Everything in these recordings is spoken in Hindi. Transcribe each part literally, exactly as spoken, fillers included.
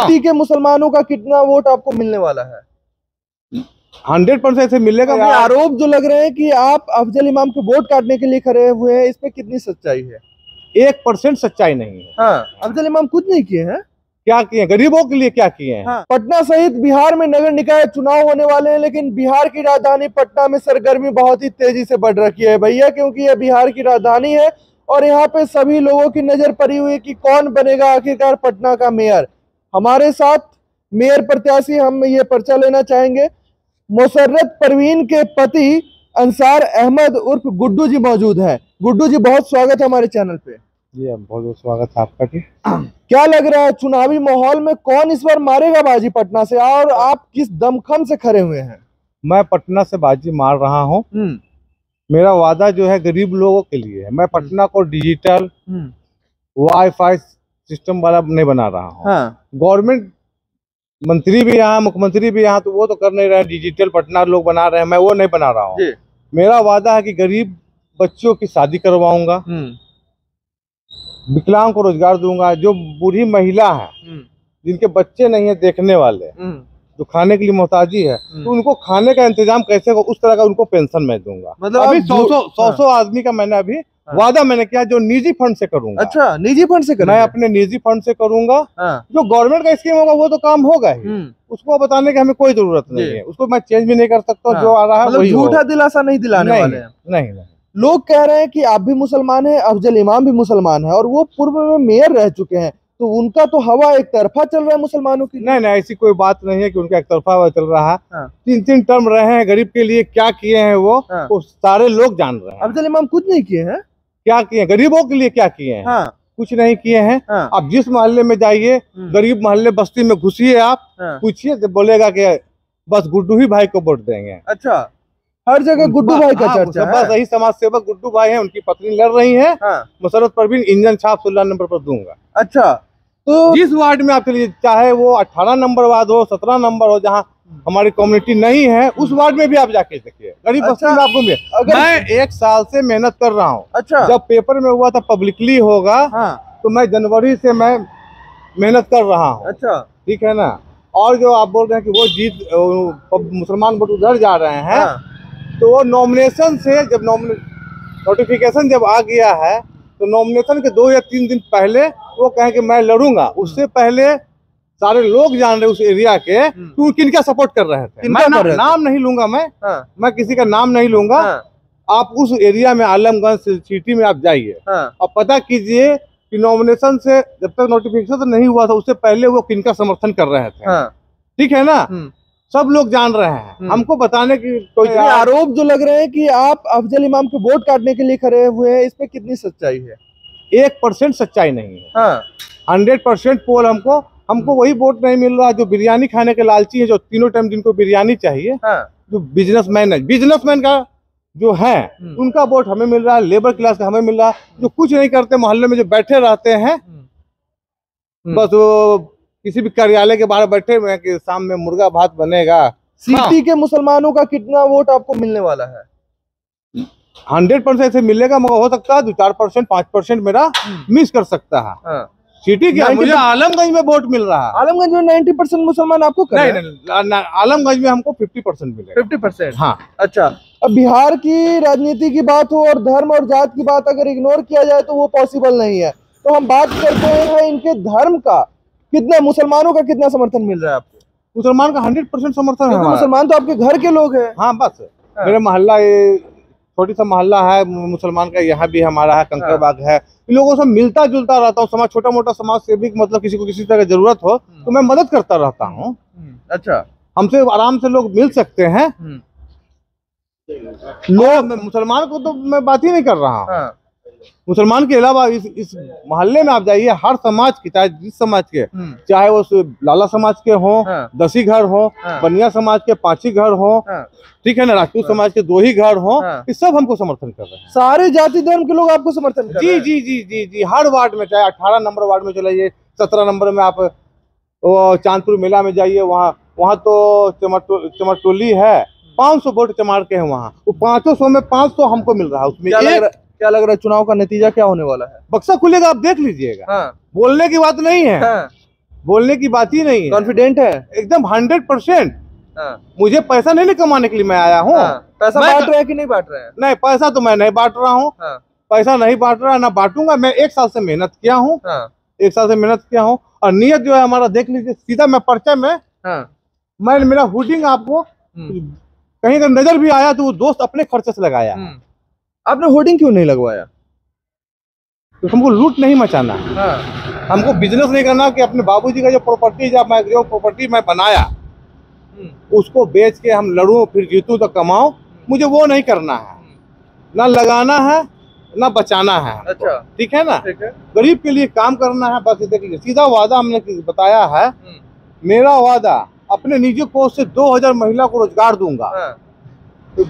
के मुसलमानों का कितना वोट आपको मिलने वाला है? हंड्रेड परसेंट से मिलेगा। आरोप जो लग रहे हैं कि आप अफजल इमाम के वोट काटने के लिए खड़े हुए हैं, इस पे कितनी सच्चाई है? एक परसेंट सच्चाई नहीं है। हाँ, अफजल इमाम कुछ नहीं किए हैं। क्या किए? गरीबों के लिए क्या किए हैं? हाँ। पटना सहित बिहार में नगर निकाय चुनाव होने वाले हैं, लेकिन बिहार की राजधानी पटना में सरगर्मी बहुत ही तेजी से बढ़ रखी है भैया, क्योंकि ये बिहार की राजधानी है और यहाँ पे सभी लोगों की नजर पड़ी हुई है कि कौन बनेगा आखिरकार पटना का मेयर। हमारे साथ मेयर प्रत्याशी, हम ये पर्चा लेना चाहेंगे, मुसर्रत परवीन के पति अंसार अहमद उर्फ गुड्डू जी मौजूद हैं। गुड्डू जी, बहुत स्वागत है हमारे चैनल पे। जी, बहुत बहुत स्वागत है आपका। क्या लग रहा है चुनावी माहौल में, कौन इस बार मारेगा बाजी पटना से, और आप किस दमखम से खड़े हुए हैं? मैं पटना से बाजी मार रहा हूँ। मेरा वादा जो है गरीब लोगों के लिए है। मैं पटना को डिजिटल वाईफाई सिस्टम वाला नहीं बना रहा हूँ। हाँ। गवर्नमेंट मंत्री भी यहाँ, मुख्यमंत्री भी यहाँ, तो वो तो कर नहीं रहे, डिजिटल पटना लोग बना रहे हैं, मैं वो नहीं बना रहा हूँ। मेरा वादा है कि गरीब बच्चों की शादी करवाऊंगा, विकलांग को रोजगार दूंगा, जो बूढ़ी महिला है जिनके बच्चे नहीं है देखने वाले, जो खाने के लिए मोहताजी है, तो उनको खाने का इंतजाम कैसे हो, उस तरह का उनको पेंशन मैं दूंगा। मतलब अभी सौ सौ सौ सौ आदमी का मैंने अभी वादा मैंने किया, जो निजी फंड से करूंगा। अच्छा, निजी फंड से करूंगा? मैं अपने निजी फंड से करूंगा। हाँ। जो गवर्नमेंट का स्कीम होगा वो तो काम होगा ही, उसको बताने की हमें कोई जरूरत नहीं है, उसको मैं चेंज भी नहीं कर सकता। हाँ। जो आ रहा है झूठा दिलासा नहीं दिलाने वाले हैं। नहीं नहीं, लोग कह रहे हैं कि आप भी मुसलमान हैं, अफजल इमाम भी मुसलमान है और वो पूर्व में मेयर रह चुके हैं, तो उनका तो हवा एक तरफा चल रहा है मुसलमानों की। नहीं नहीं, ऐसी कोई बात नहीं है कि उनका एक तरफा हवा चल रहा है। हाँ। तीन तीन टर्म रहे हैं, गरीब के लिए क्या किए हैं वो, हाँ। वो सारे लोग जान रहे हैं। अफजल इमाम कुछ नहीं किए हैं। क्या किए? गरीबों के लिए क्या किए हैं? हाँ। कुछ नहीं किए हैं। हाँ। आप जिस मोहल्ले में जाइए, गरीब मोहल्ले बस्ती में घुसिए, आप पूछिए, बोलेगा कि बस गुड्डू ही भाई को वोट देंगे। अच्छा, हर जगह गुड्डू भाई का चर्चा है। बस यही समाज सेवक गुड्डू भाई हैं, उनकी पत्नी लड़ रही है। मुसर्रत परवीन, इंजन छाप सोलह नंबर पर दूंगा। अच्छा, तो जिस वार्ड में आप चलिए, चाहे वो अठारह नंबर वार्ड हो, सत्रह नंबर हो, जहाँ हमारी कम्युनिटी नहीं है, उस वार्ड में भी आप जाके देखिए, गरीब बस्ती में आपको मिले। अगर मैं एक साल से मेहनत कर रहा हूँ। अच्छा। जब पेपर में हुआ था पब्लिकली होगा। हाँ। तो मैं जनवरी से मैं मेहनत कर रहा हूँ। अच्छा, ठीक है ना। और जो आप बोल रहे हैं कि वो जीत मुसलमान वोट उधर जा रहे हैं, तो वो नॉमिनेशन से, जब नोटिफिकेशन जब आ गया है, तो नॉमिनेशन के दो या तीन दिन पहले वो कहें कि मैं लड़ूंगा, उससे पहले सारे लोग जान रहे उस एरिया के तू किनका सपोर्ट कर रहे थे। मैं ना, रहे नाम थे। नहीं लूंगा मैं। हाँ। मैं किसी का नाम नहीं लूंगा। हाँ। आप उस एरिया में आलमगंज सिटी में आप जाइए। हाँ। और पता कीजिए कि नॉमिनेशन से जब तक नोटिफिकेशन नहीं हुआ था, उससे पहले वो किनका समर्थन कर रहे थे। हाँ। ठीक है ना, सब लोग जान रहे हैं, हमको बताने की कोई। आरोप जो लग रहे हैं कि आप अफजल इमाम के वोट काटने के लिए खड़े हुए हैं, इसमें कितनी सच्चाई है? एक परसेंट सच्चाई नहीं है। हंड्रेड परसेंट पोल हमको हमको वही वोट नहीं मिल रहा जो बिरयानी खाने के लालची है, जो तीनों टाइम जिनको बिरयानी चाहिए। हाँ। जो बिजनेसमैन है, बिजनेसमैन का जो है उनका वोट हमें मिल रहा है, लेबर क्लास का हमें मिल रहा है, जो कुछ नहीं करते, मोहल्ले में जो बैठे रहते हैं, बस वो किसी भी कार्यालय के बाहर बैठे हुए हैं कि शाम में मुर्गा भात बनेगा। सिटी के मुसलमानों का कितना वोट आपको मिलने वाला है? हंड्रेड परसेंट से मिलेगा, मगर हो सकता है दो चार परसेंट पाँच परसेंट मेरा मिस कर सकता है। हाँ। सिटी क्या, मुझे आलमगंज में वोट मिल रहा है। आलमगंज में नाइन्टी परसेंट मुसलमान आपको कर नहीं, नहीं, नहीं, आलमगंज में हमको फिफ्टी परसेंट मिलेगा। Fifty percent? हाँ। अच्छा, अब बिहार की राजनीति की बात हो और धर्म और जात की बात अगर इग्नोर किया जाए तो वो पॉसिबल नहीं है, तो हम बात करते हैं इनके धर्म का। कितना मुसलमानों का कितना समर्थन मिल रहा है आपको? मुसलमान का हंड्रेड परसेंट समर्थन है। मुसलमान तो आपके घर के लोग है। हाँ, बस मेरे मोहल्ला, छोटी सा मोहल्ला है मुसलमान का, यहाँ भी हमारा है, कंकरबाग है, लोगों से मिलता जुलता रहता हूँ। समाज, छोटा मोटा समाज सेविक, मतलब किसी को किसी तरह की जरूरत हो तो मैं मदद करता रहता हूँ। अच्छा, हमसे आराम से लोग मिल सकते हैं। लोग मुसलमान को तो मैं बात ही नहीं कर रहा हूँ। मुसलमान के अलावा इस इस मोहल्ले में आप जाइए, हर समाज के, चाहे जिस समाज के, चाहे वो लाला समाज के हों, हाँ। दसी घर हों, हाँ। बनिया समाज के पांच ही घर हों, हाँ। ठीक है ना, राजपूत, हाँ। समाज के दो ही घर हों, हाँ। इस सब हमको समर्थन कर रहे हैं। सारे जाति धर्म के लोग आपको समर्थन कर रहे हैं। जी जी जी जी जी, हर वार्ड में, चाहे अठारह नंबर वार्ड में चलाइए, सत्रह नंबर में आप चांदपुर मेला में जाइए, वहाँ वहाँ तो चमरटोली है, पाँच सौ वोट चमार के है वहाँ, वो पाँचों सौ में पाँच सौ हमको मिल रहा है। उसमें क्या लग रहा है चुनाव का नतीजा क्या होने वाला है? बक्सा खुलेगा, आप देख लीजिएगा। हाँ। बोलने की बात नहीं है। हाँ। बोलने की बात ही नहीं है। कॉन्फिडेंट है एकदम हंड्रेड परसेंट। मुझे पैसा नहीं कमाने के लिए मैं आया हूँ। पैसा बांट रहा है कि नहीं बांट रहा है? नहीं, पैसा तो मैं नहीं बांट रहा हूँ, पैसा नहीं बांट रहा ना बांटूंगा। मैं एक साल से मेहनत किया हूँ, एक साल से मेहनत किया हूँ और नियत जो है हमारा देख लीजिए। सीधा मैं पर्चा में मैं मेरा हुडिंग आपको कहीं अगर नजर भी आया तो वो दोस्त अपने खर्चे से लगाया। आपने होर्डिंग क्यों नहीं लगवाया? तो हमको लूट नहीं मचाना, हमको बिजनेस नहीं करना कि अपने बाबूजी का जो प्रॉपर्टी या मैं जो प्रॉपर्टी मैं बनाया उसको बेच के हम लड़ूं फिर जीतूं तो कमाऊं। मुझे वो नहीं करना है, ना लगाना है ना बचाना है। अच्छा, ठीक है ना, गरीब के लिए काम करना है। बस देखिए सीधा वादा हमने बताया है, मेरा वादा अपने निजी कोष से दो हजार महिला को रोजगार दूंगा। तो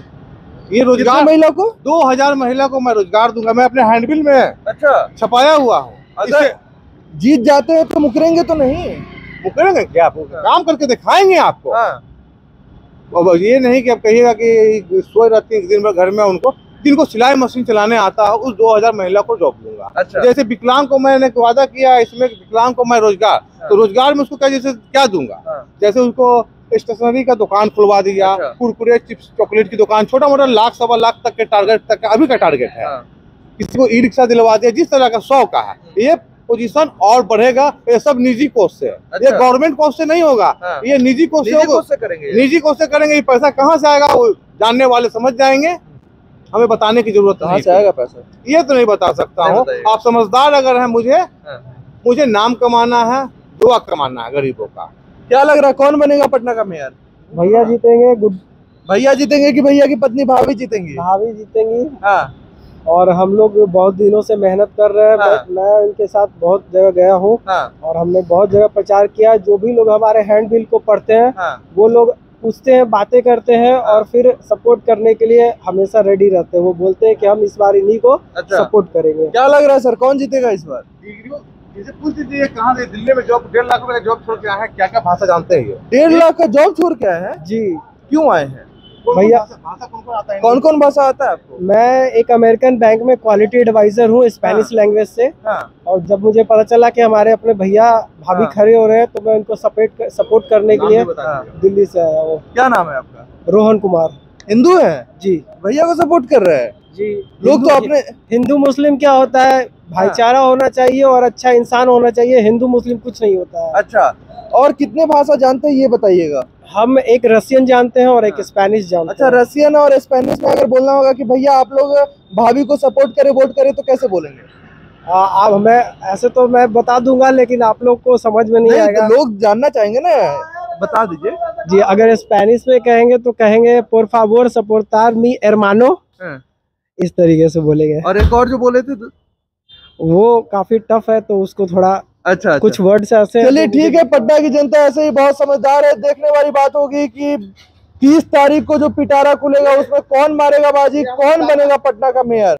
ये रोजगार महिला को दो हजार महिला को मैं रोजगार दूंगा। मैं अपने हैंडबिल में अच्छा छपाया हुआ हूँ। जीत जाते हैं तो मुकरेंगे तो नहीं? मुकरेंगे क्या, काम करके दिखाएंगे आपको। अब ये नहीं कि आप कहिएगा कि सोए रहती है दिन भर घर में, उनको जिनको सिलाई मशीन चलाने आता है उस दो हजार महिला को जॉब दूंगा। अच्छा। जैसे विकलांग को मैंने वादा किया इसमें विकलांग को मैं रोजगार, तो रोजगार में उसको क्या जैसे क्या दूंगा, जैसे उसको स्टेशनरी का दुकान खुलवा दिया, कुरकुरे चिप्स चॉकलेट की दुकान, छोटा मोटा लाख सवा लाख तक के टारगेट तक का अभी का टारगेट है। किसी को ई रिक्शा दिलवा दिया, जिस तरह का शौक का है। ये पोजीशन और बढ़ेगा, ये सब निजी कोष से। अच्छा। ये गवर्नमेंट कोष से नहीं होगा। हाँ। ये निजी कोष से करेंगे, निजी कोष से करेंगे। ये पैसा कहाँ से आएगा वो जानने वाले समझ जाएंगे, हमें बताने की जरूरत नहीं। से आएगा पैसा ये तो नहीं बता सकता हूँ। आप समझदार अगर है, मुझे मुझे नाम कमाना है, दुआ कमाना है गरीबों का। क्या लग रहा है कौन बनेगा पटना का मेयर? भैया जीतेंगे। गुड, भैया जीतेंगे कि भैया की पत्नी भाभी जीतेंगी? भाभी जीतेंगी। हाँ। और हम लोग बहुत दिनों से मेहनत कर रहे हैं। हाँ। मैं उनके साथ बहुत जगह गया हूँ। हाँ। और हमने बहुत जगह प्रचार किया। जो भी लोग हमारे हैंडबिल को पढ़ते हैं। हाँ। वो लोग पूछते हैं, बातें करते हैं। हाँ। और फिर सपोर्ट करने के लिए हमेशा रेडी रहते हैं। वो बोलते हैं कि हम इस बार इन्हीं को सपोर्ट करेंगे। क्या लग रहा है सर कौन जीतेगा इस बार? इसे पूछ दीजिए कहाँ से दिल्ली में जॉब डेढ़ लाख रुपए का जॉब छोड़ के आए हैं, क्या क्या भाषा जानते हैं? डेढ़ लाख का जॉब छोड़ के आए हैं जी। क्यों आए हैं भैया? भाषा कौन कौन आता है? कौन कौन भाषा आता है आपको? मैं एक अमेरिकन बैंक में क्वालिटी एडवाइजर हूँ स्पेनिश लैंग्वेज से। हाँ। और जब मुझे पता चला कि हमारे अपने भैया भाभी खड़े हो रहे हैं तो मैं उनको सपोर्ट सपोर्ट करने के लिए दिल्ली से आया हूँ। क्या नाम है आपका? रोहन कुमार। हिंदू है जी? भैया को सपोर्ट कर रहे हैं जी लोग। तो अपने हिंदू मुस्लिम क्या होता है, भाईचारा होना चाहिए और अच्छा इंसान होना चाहिए। हिंदू मुस्लिम कुछ नहीं होता है। अच्छा, और कितने भाषा जानते हैं ये बताइएगा? हम एक रशियन जानते हैं और एक स्पेनिश जानते हैं। अच्छा, रशियन और स्पेनिश में अगर बोलना होगा कि भैया आप लोग भाभी को सपोर्ट करें वोट करें तो कैसे बोलेंगे आप? हमें ऐसे तो मैं बता दूंगा लेकिन आप लोग को समझ में नहीं आएगा। लोग जानना चाहेंगे ना, बता दीजिए जी। अगर स्पेनिश में कहेंगे तो कहेंगे पोर फावोर सपोर्टार मी एरमानो, इस तरीके से बोलेंगे। और एक और जो बोले थे वो काफी टफ है तो उसको थोड़ा अच्छा, अच्छा। कुछ वर्ड्स ऐसे। चलिए ठीक है, पटना की जनता ऐसे ही बहुत समझदार है। देखने वाली बात होगी कि तीस तारीख को जो पिटारा खुलेगा उसमें कौन मारेगा बाजी, कौन बनेगा पटना का मेयर।